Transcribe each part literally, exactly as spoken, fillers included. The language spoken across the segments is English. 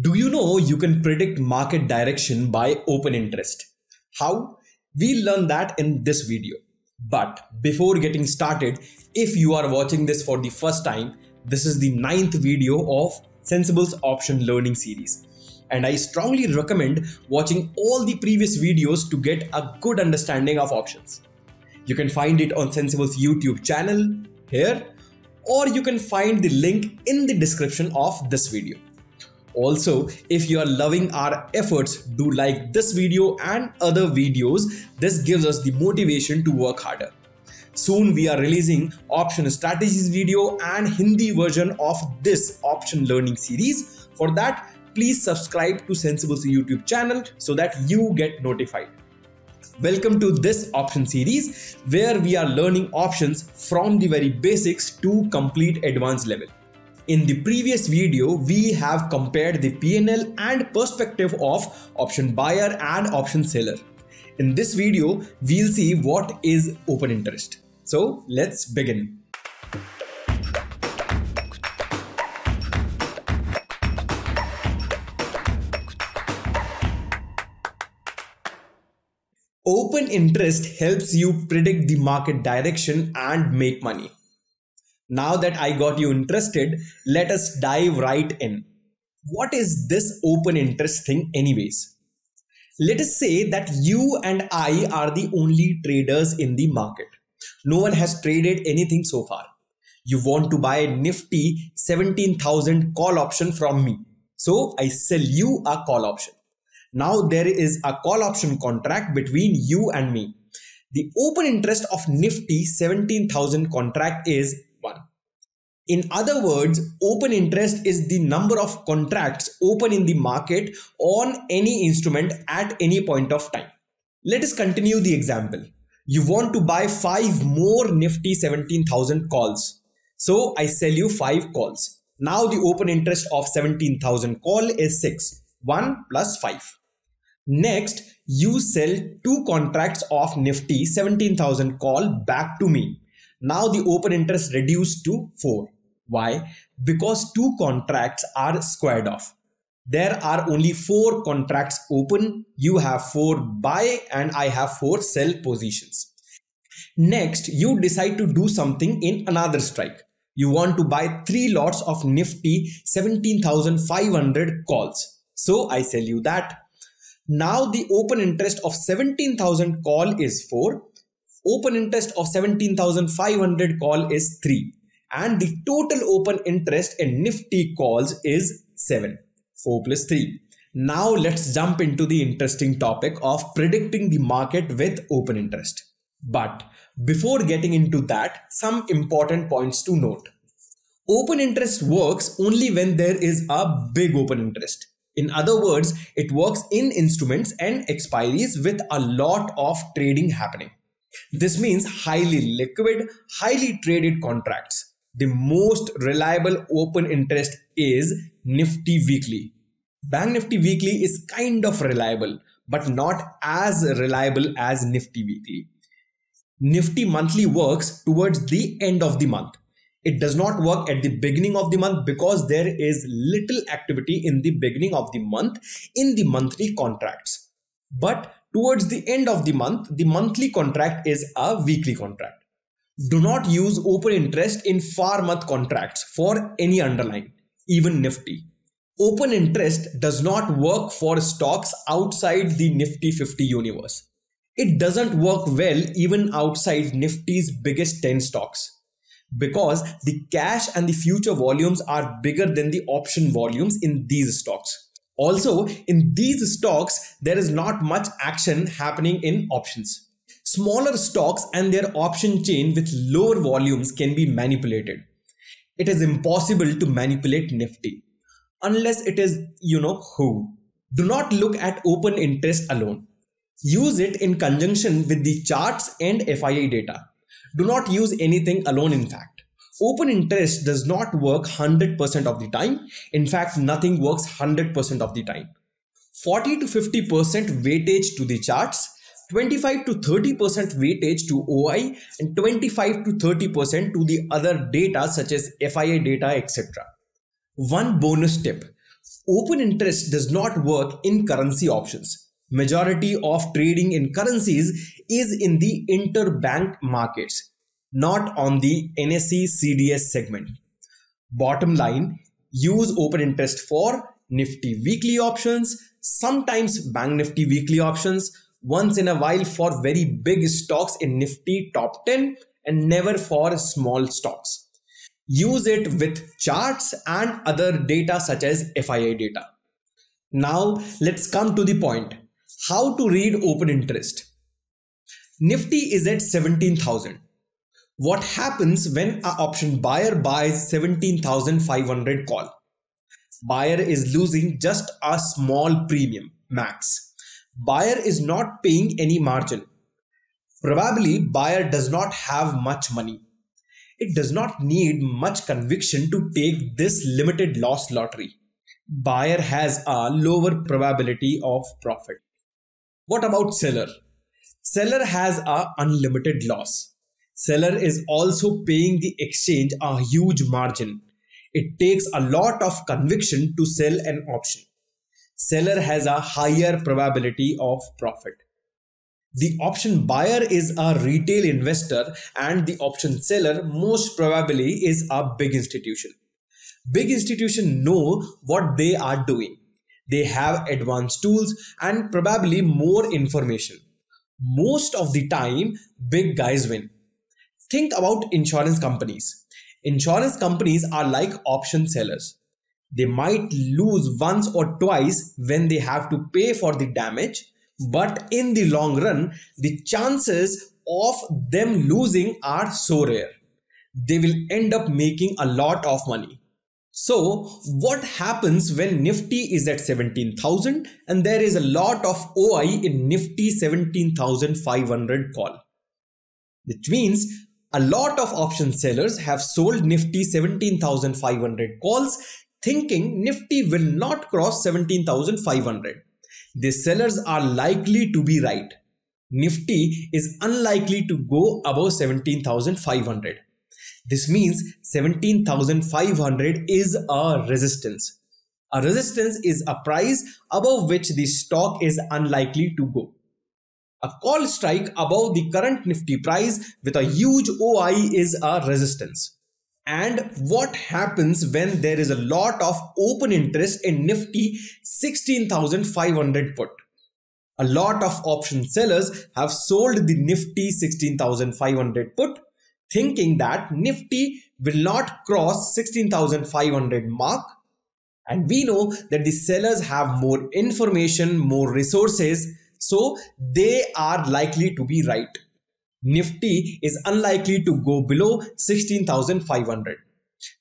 Do you know you can predict market direction by open interest? How? We'll learn that in this video. But before getting started, if you are watching this for the first time, this is the ninth video of Sensibull's option learning series. And I strongly recommend watching all the previous videos to get a good understanding of options. You can find it on Sensibull's YouTube channel here, or you can find the link in the description of this video. Also, if you are loving our efforts, do like this video and other videos. This gives us the motivation to work harder. Soon we are releasing option strategies video and Hindi version of this option learning series. For that, please subscribe to Sensibull's YouTube channel so that you get notified. Welcome to this option series where we are learning options from the very basics to complete advanced level. In the previous video, we have compared the P and L and perspective of option buyer and option seller. In this video, we'll see what is open interest. So let's begin. Open interest helps you predict the market direction and make money. Now that I got you interested, let us dive right in. What is this open interest thing anyways? Let us say that you and I are the only traders in the market. No one has traded anything so far. You want to buy a Nifty seventeen thousand call option from me. So I sell you a call option. Now there is a call option contract between you and me. The open interest of Nifty seventeen thousand contract is one. In other words, open interest is the number of contracts open in the market on any instrument at any point of time. Let us continue the example. You want to buy five more Nifty seventeen thousand calls. So I sell you five calls. Now the open interest of seventeen thousand call is six. one plus five. Next, you sell two contracts of Nifty seventeen thousand call back to me. Now the open interest reduced to four. Why? Because two contracts are squared off. There are only four contracts open. You have four buy and I have four sell positions. Next, you decide to do something in another strike. You want to buy three lots of Nifty seventeen thousand five hundred calls. So I sell you that. Now the open interest of seventeen thousand call is four, open interest of seventeen thousand five hundred call is three, and the total open interest in Nifty calls is seven, four plus three. Now let's jump into the interesting topic of predicting the market with open interest. But before getting into that, some important points to note. Open interest works only when there is a big open interest. In other words, it works in instruments and expiries with a lot of trading happening. This means highly liquid, highly traded contracts. The most reliable open interest is Nifty Weekly. Bank Nifty Weekly is kind of reliable, but not as reliable as Nifty Weekly. Nifty Monthly works towards the end of the month. It does not work at the beginning of the month because there is little activity in the beginning of the month in the monthly contracts. But towards the end of the month, the monthly contract is a weekly contract. Do not use open interest in far month contracts for any underlying, even Nifty. Open interest does not work for stocks outside the Nifty fifty universe. It doesn't work well even outside Nifty's biggest ten stocks. Because the cash and the future volumes are bigger than the option volumes in these stocks. Also, in these stocks, there is not much action happening in options. Smaller stocks and their option chain with lower volumes can be manipulated. It is impossible to manipulate Nifty. Unless it is, you know, who. Do not look at open interest alone. Use it in conjunction with the charts and F I I data. Do not use anything alone in fact. Open interest does not work one hundred percent of the time. In fact, nothing works one hundred percent of the time. forty to fifty percent weightage to the charts, twenty-five to thirty percent weightage to O I, and twenty-five to thirty percent to the other data such as F I I data, et cetera. One bonus tip. Open interest does not work in currency options. Majority of trading in currencies is in the interbank markets, not on the N S E C D S segment. Bottom line, use open interest for Nifty weekly options, sometimes Bank Nifty weekly options, once in a while for very big stocks in Nifty top ten, and never for small stocks. Use it with charts and other data such as F I I data. Now let's come to the point. How to read open interest? Nifty is at seventeen thousand. What happens when an option buyer buys seventeen thousand five hundred call? Buyer is losing just a small premium max. Buyer is not paying any margin. Probably buyer does not have much money. It does not need much conviction to take this limited loss lottery. Buyer has a lower probability of profit. What about seller? Seller has a unlimited loss. Seller is also paying the exchange a huge margin. It takes a lot of conviction to sell an option. Seller has a higher probability of profit. The option buyer is a retail investor and the option seller most probably is a big institution. Big institutions know what they are doing. They have advanced tools and probably more information. Most of the time, big guys win. Think about insurance companies. Insurance companies are like option sellers. They might lose once or twice when they have to pay for the damage, but in the long run, the chances of them losing are so rare. They will end up making a lot of money. So what happens when Nifty is at seventeen thousand and there is a lot of O I in Nifty seventeen thousand five hundred call? Which means a lot of option sellers have sold Nifty seventeen thousand five hundred calls thinking Nifty will not cross seventeen thousand five hundred. The sellers are likely to be right. Nifty is unlikely to go above seventeen thousand five hundred. This means seventeen thousand five hundred is a resistance. A resistance is a price above which the stock is unlikely to go. A call strike above the current Nifty price with a huge O I is a resistance. And what happens when there is a lot of open interest in Nifty sixteen thousand five hundred put? A lot of option sellers have sold the Nifty sixteen thousand five hundred put, thinking that Nifty will not cross sixteen thousand five hundred mark. And we know that the sellers have more information, more resources, so they are likely to be right. Nifty is unlikely to go below sixteen thousand five hundred.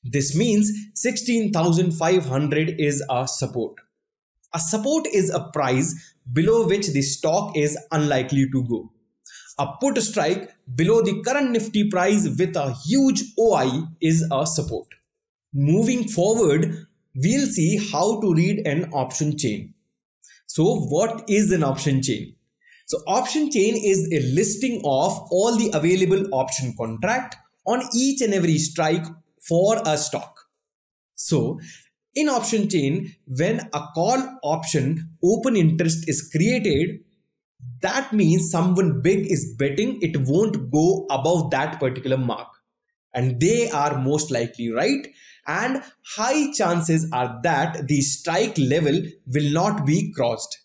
This means sixteen thousand five hundred is a support. A support is a price below which the stock is unlikely to go. A put strike below the current Nifty price with a huge O I is a support. Moving forward, we'll see how to read an option chain. So what is an option chain? So option chain is a listing of all the available option contract on each and every strike for a stock. So in option chain, when a call option open interest is created, that means someone big is betting it won't go above that particular mark. And they are most likely right. And high chances are that the strike level will not be crossed.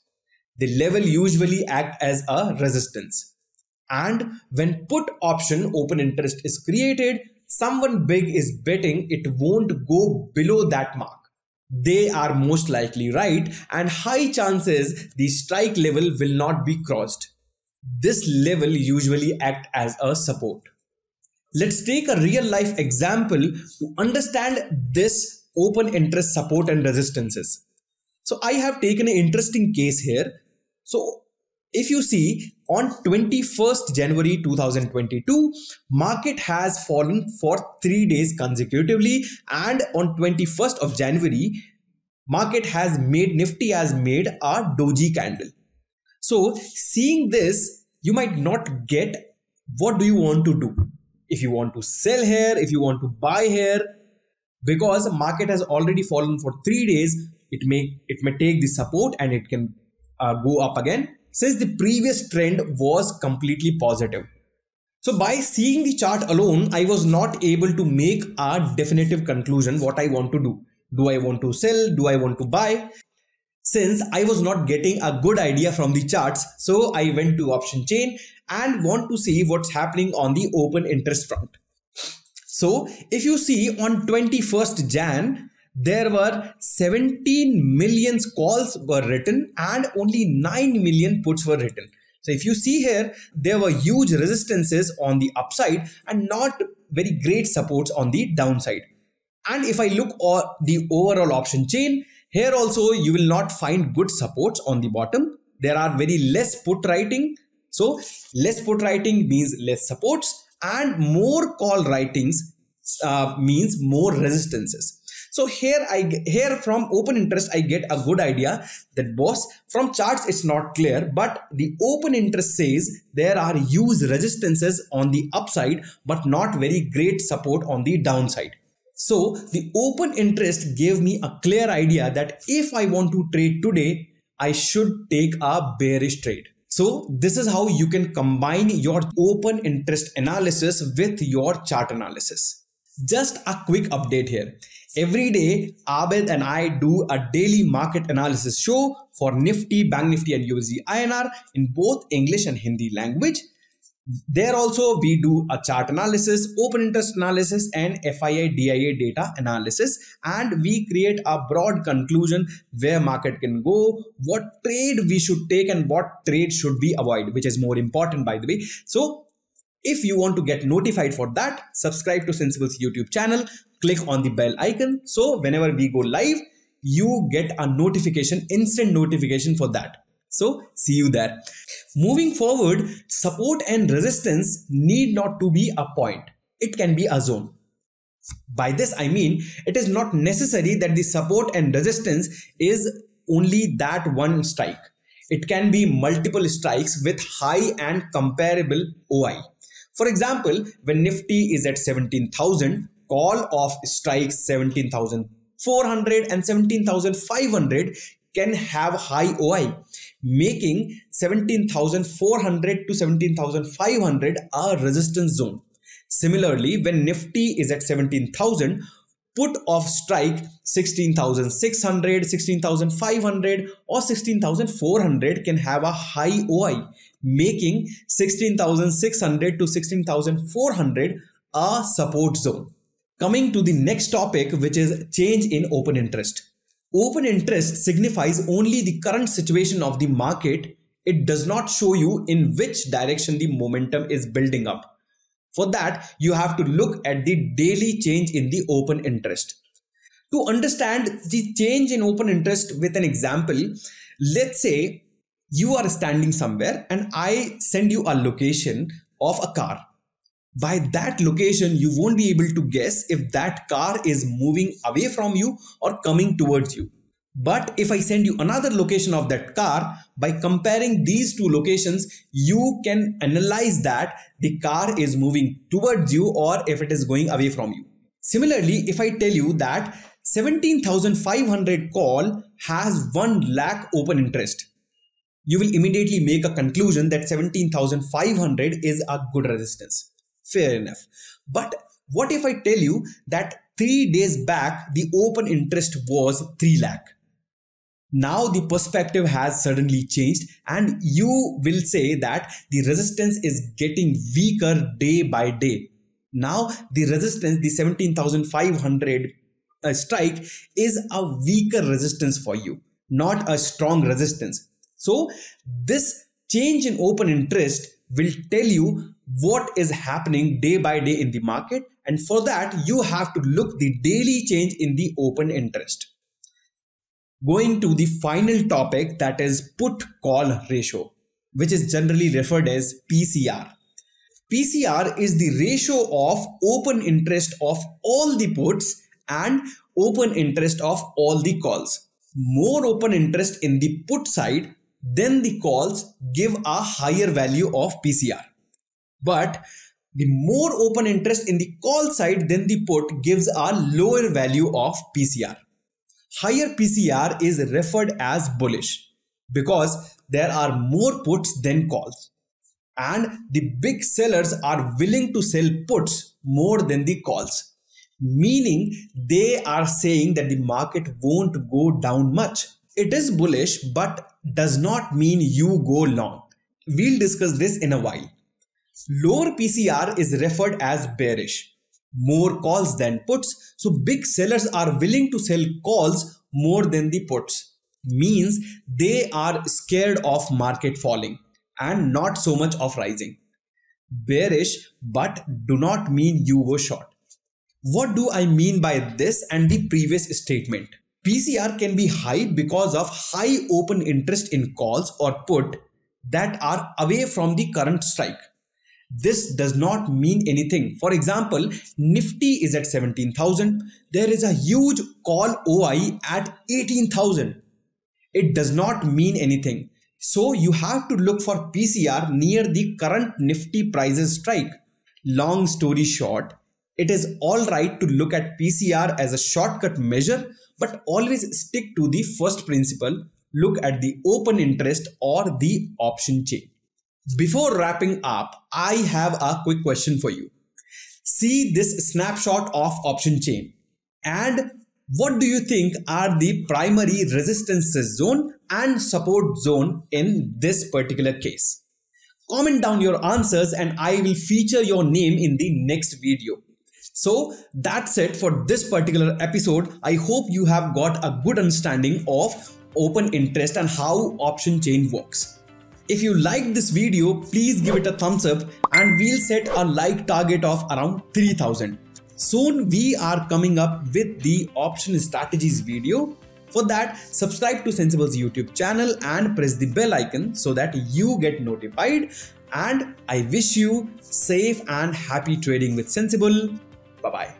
The level usually acts as a resistance. And when put option open interest is created, someone big is betting it won't go below that mark. They are most likely right and high chances the strike level will not be crossed. This level usually acts as a support. Let's take a real life example to understand this open interest support and resistances. So I have taken an interesting case here. So if you see on twenty-first January two thousand twenty-two, market has fallen for three days consecutively and on twenty-first of January, market has made, Nifty has made a doji candle. So seeing this, you might not get what do you want to do. If you want to sell here, if you want to buy here, because market has already fallen for three days, it may it may take the support and it can uh, go up again, since the previous trend was completely positive. So by seeing the chart alone, I was not able to make a definitive conclusion what I want to do. Do I want to sell? Do I want to buy? Since I was not getting a good idea from the charts, so I went to option chain and want to see what's happening on the open interest front. So if you see on twenty-first Jan, there were seventeen million calls were written and only nine million puts were written. So if you see here, there were huge resistances on the upside and not very great supports on the downside. And if I look at the overall option chain, here also you will not find good supports on the bottom. There are very less put writing. So less put writing means less supports, and more call writings uh, means more resistances. So here I here from open interest I get a good idea that boss, from charts it's not clear, but the open interest says there are huge resistances on the upside but not very great support on the downside. So the open interest gave me a clear idea that if I want to trade today, I should take a bearish trade. So this is how you can combine your open interest analysis with your chart analysis. Just a quick update here. Every day, Abid and I do a daily market analysis show for Nifty, Bank Nifty and U S D I N R in both English and Hindi language. There also we do a chart analysis, open interest analysis and F I I D I I data analysis, and we create a broad conclusion where market can go, what trade we should take and what trade should we avoid, which is more important by the way. So if you want to get notified for that, subscribe to Sensibull's YouTube channel, click on the bell icon, so whenever we go live, you get a notification, instant notification for that. So see you there. Moving forward, support and resistance need not to be a point. It can be a zone. By this I mean, it is not necessary that the support and resistance is only that one strike. It can be multiple strikes with high and comparable O I. For example, when Nifty is at seventeen thousand, call of strikes seventeen thousand four hundred and seventeen thousand five hundred can have high O I, making seventeen thousand four hundred to seventeen thousand five hundred a resistance zone. Similarly, when Nifty is at seventeen thousand, put of strike sixteen thousand six hundred, sixteen thousand five hundred or sixteen thousand four hundred can have a high O I, making sixteen thousand six hundred to sixteen thousand four hundred a support zone. Coming to the next topic, which is change in open interest. Open interest signifies only the current situation of the market. It does not show you in which direction the momentum is building up. For that, you have to look at the daily change in the open interest. To understand the change in open interest with an example, let's say you are standing somewhere and I send you a location of a car. By that location, you won't be able to guess if that car is moving away from you or coming towards you. But if I send you another location of that car, by comparing these two locations, you can analyze that the car is moving towards you or if it is going away from you. Similarly, if I tell you that seventeen thousand five hundred call has one lakh open interest, you will immediately make a conclusion that seventeen thousand five hundred is a good resistance. Fair enough. But what if I tell you that three days back, the open interest was three lakh? Now the perspective has suddenly changed and you will say that the resistance is getting weaker day by day. Now the resistance, the seventeen thousand five hundred uh, strike is a weaker resistance for you, not a strong resistance. So this change in open interest will tell you what is happening day by day in the market, and for that you have to look the daily change in the open interest. Going to the final topic, that is put call ratio, which is generally referred as P C R. P C R is the ratio of open interest of all the puts and open interest of all the calls. More open interest in the put side then the calls give a higher value of P C R. But the more open interest in the call side than the put gives a lower value of P C R. higher P C R is referred as bullish because there are more puts than calls, and the big sellers are willing to sell puts more than the calls, meaning they are saying that the market won't go down much. It is bullish but does not mean you go long. We'll discuss this in a while. Lower P C R is referred as bearish. More calls than puts, so big sellers are willing to sell calls more than the puts, means they are scared of market falling and not so much of rising. Bearish but do not mean you go short. What do I mean by this and the previous statement? P C R can be high because of high open interest in calls or put that are away from the current strike. This does not mean anything. For example, Nifty is at seventeen thousand. There is a huge call O I at eighteen thousand. It does not mean anything. So you have to look for P C R near the current Nifty prices strike. Long story short, it is alright to look at P C R as a shortcut measure, but always stick to the first principle. Look at the open interest or the option chain. Before wrapping up, I have a quick question for you. See this snapshot of option chain, and what do you think are the primary resistance zone and support zone in this particular case? Comment down your answers and I will feature your name in the next video. So that's it for this particular episode. I hope you have got a good understanding of open interest and how option chain works. If you liked this video, please give it a thumbs up, and we'll set a like target of around three thousand. Soon we are coming up with the option strategies video. For that, subscribe to Sensibull's YouTube channel and press the bell icon so that you get notified. And I wish you safe and happy trading with Sensibull. Bye bye.